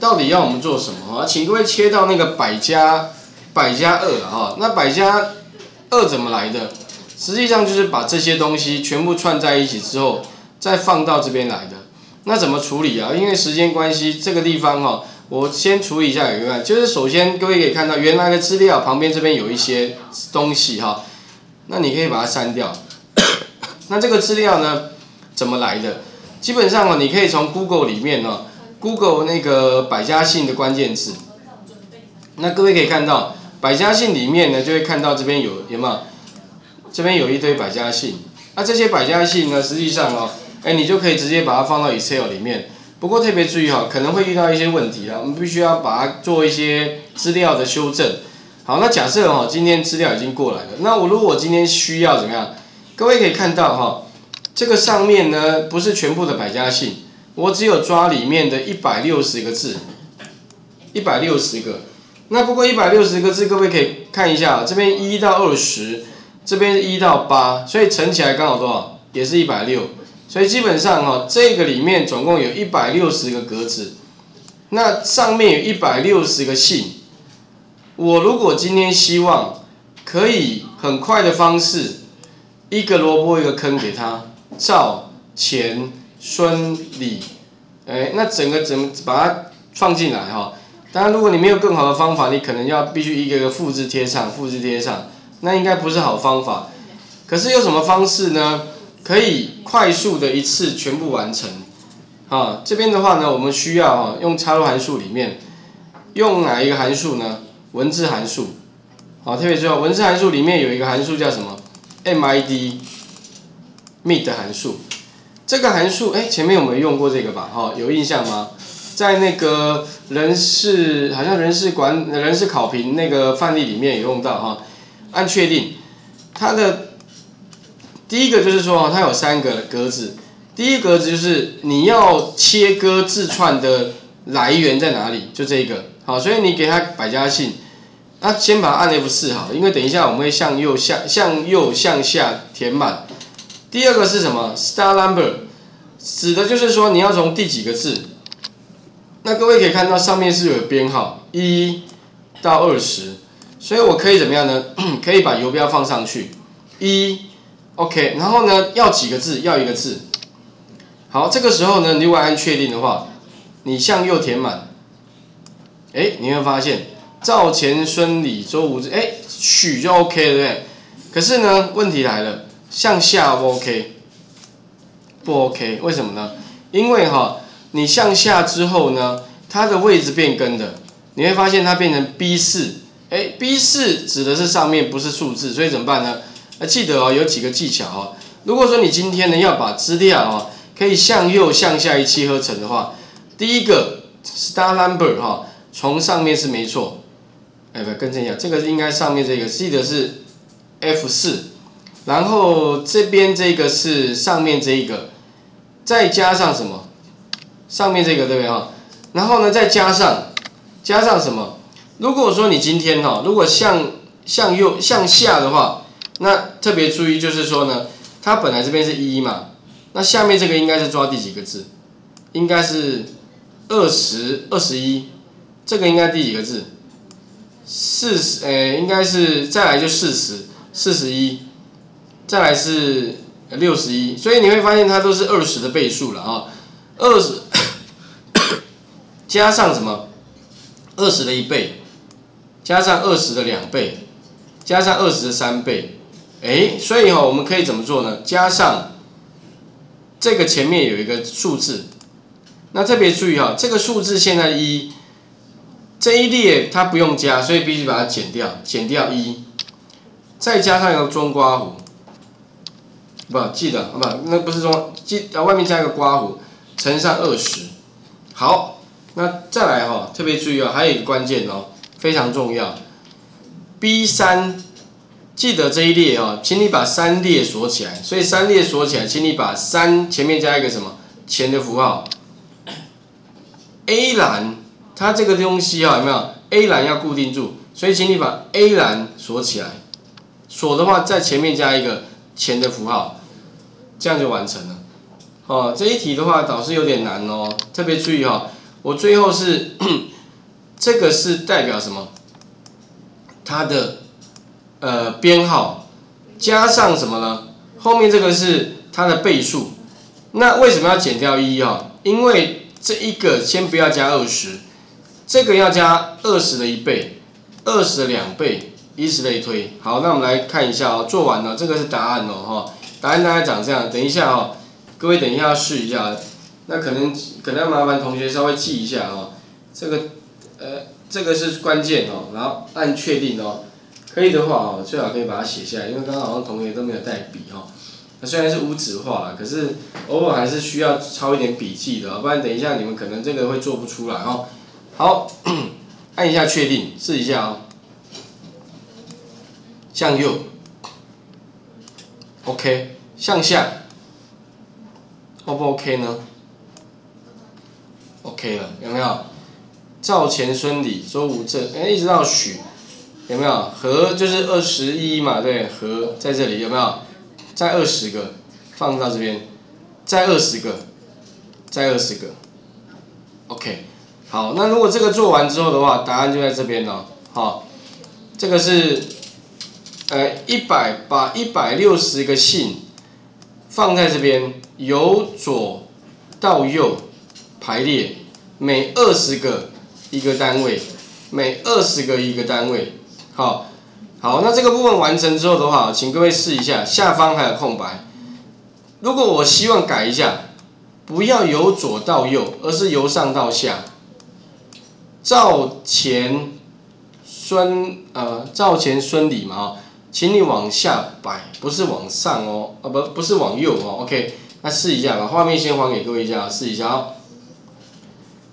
到底要我们做什么啊？请各位切到那个百家2哈，那百家2怎么来的？实际上就是把这些东西全部串在一起之后，再放到这边来的。那怎么处理啊？因为时间关系，这个地方哈，我先处理一下有没有？就是首先各位可以看到原来的资料旁边这边有一些东西哈，那你可以把它删掉。那这个资料呢，怎么来的？ 基本上哦，你可以从 Google 里面哦 ，Google 那个百家姓的关键字。那各位可以看到，百家姓里面呢，就会看到这边有没有？这边有一堆百家姓。那这些百家姓呢，实际上哦，哎，你就可以直接把它放到 Excel 里面。不过特别注意哈，可能会遇到一些问题啊，我们必须要把它做一些资料的修正。好，那假设哦，今天资料已经过来了，那我如果今天需要怎么样？各位可以看到哈。 这个上面呢，不是全部的百家姓，我只有抓里面的160个字， 160个。那不过160个字，各位可以看一下，这边1到20，这边1到8，所以乘起来刚好多少？也是160。所以基本上哈、哦，这个里面总共有160个格子，那上面有160个姓。我如果今天希望可以很快的方式，一个萝卜一个坑给他。 赵、钱、孙、李，哎，那整个怎么把它放进来哈？当然，如果你没有更好的方法，你可能要必须一个一个复制贴上，复制贴上，那应该不是好方法。可是有什么方式呢？可以快速的一次全部完成。啊，这边的话呢，我们需要哈用插入函数里面，用哪一个函数呢？文字函数。好，特别重要，文字函数里面有一个函数叫什么 ？MID。 mid 函数，这个函数，哎，前面有没有用过这个吧？哈、哦，有印象吗？在那个人事，好像人事考评那个范例里面也用到哈、哦。按确定，它的第一个就是说，它有三个格子，第一格子就是你要切割字串的来源在哪里，就这个。好，所以你给它百家姓，那先把它按 F4好，因为等一下我们会向下填满。 第二个是什么 ？Star number， 指的就是说你要从第几个字。那各位可以看到上面是有编号1到20，所以我可以怎么样呢？可以把游标放上去1，OK， 然后呢要几个字？要一个字。好，这个时候呢，你如果按确定的话，你向右填满，哎，你会发现赵钱孙李周吴郑，哎，许就 OK 了，对不对？可是呢，问题来了。 向下不 OK， 不 OK， 为什么呢？因为哈、哦，你向下之后呢，它的位置变更的，你会发现它变成 B4， 哎 ，B4 指的是上面不是数字，所以怎么办呢？记得哦，有几个技巧哦。如果说你今天呢要把资料哦，可以向右向下一气呵成的话，第一个 star number 哈、哦，从上面是没错，哎不，更正一下，这个应该上面这个记得是 F4。 然后这边这个是上面这一个，再加上什么？上面这个对不对哈？然后呢，再加上什么？如果说你今天哈、哦，如果向下的话，那特别注意就是说呢，它本来这边是1嘛，那下面这个应该是抓第几个字？应该是20、21，这个应该第几个字？40，应该是再来就40、41。 再来是61，所以你会发现它都是20的倍数了啊，20加上什么？20的1倍，加上20的2倍，加上20的3倍，哎，所以哈、哦，我们可以怎么做呢？加上这个前面有一个数字，那特别注意哈、哦，这个数字现在1，这一列它不用加，所以必须把它减掉，减掉1，再加上一个中括弧。 不记得，不，那不是说外面加一个刮弧，乘上20。好，那再来哈、哦，特别注意哦，还有一个关键哦，非常重要。B3， 记得这一列哦，请你把3列锁起来。所以3列锁起来，请你把3前面加一个什么钱的符号。A 栏，它这个东西啊、哦，有没有 A 栏要固定住？所以请你把 A 栏锁起来。锁的话，在前面加一个钱的符号。 这样就完成了，哦，这一题的话，导师有点难哦，特别注意哦，我最后是这个是代表什么？它的编号加上什么呢？后面这个是它的倍数。那为什么要减掉1啊？因为这一个先不要加 20， 这个要加20的1倍，20的2倍，以此类推。好，那我们来看一下哦，做完了，这个是答案哦哈。答案大概长这样，等一下哦，各位等一下要试一下。 那可能要麻烦同学稍微记一下哦，这个是关键哦，然后按确定哦，可以的话哦，最好可以把它写下来，因为刚刚好像同学都没有带笔哦。那虽然是无纸化啦，可是偶尔还是需要抄一点笔记的哦，不然等一下你们可能这个会做不出来哦。好，按一下确定，试一下哦，向右 ，OK， 向下 ，O 不 OK 呢？ OK 了，有没有？照前孙李周吴郑，哎，一直到许，有没有？和就是21嘛，对，和在这里有没有？再20个放到这边，再20个，再20个 ，OK。好，那如果这个做完之后的话，答案就在这边了。好，这个是把160个姓放在这边，由左到右。 排列每20个一个单位，每20个一个单位。好，好，那这个部分完成之后的话，请各位试一下，下方还有空白。如果我希望改一下，不要由左到右，而是由上到下。照前孙李嘛，哦，请你往下摆，不是往上哦，不是往右哦。OK， 那试一下吧，画面先还给各位一下，试一下哦。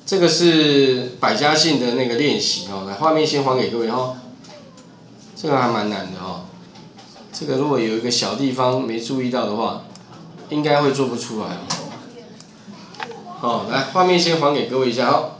这个是百家姓的那个练习哦，来画面先还给各位哦。这个还蛮难的哦，这个如果有一个小地方没注意到的话，应该会做不出来哦。好，来画面先还给各位一下哦。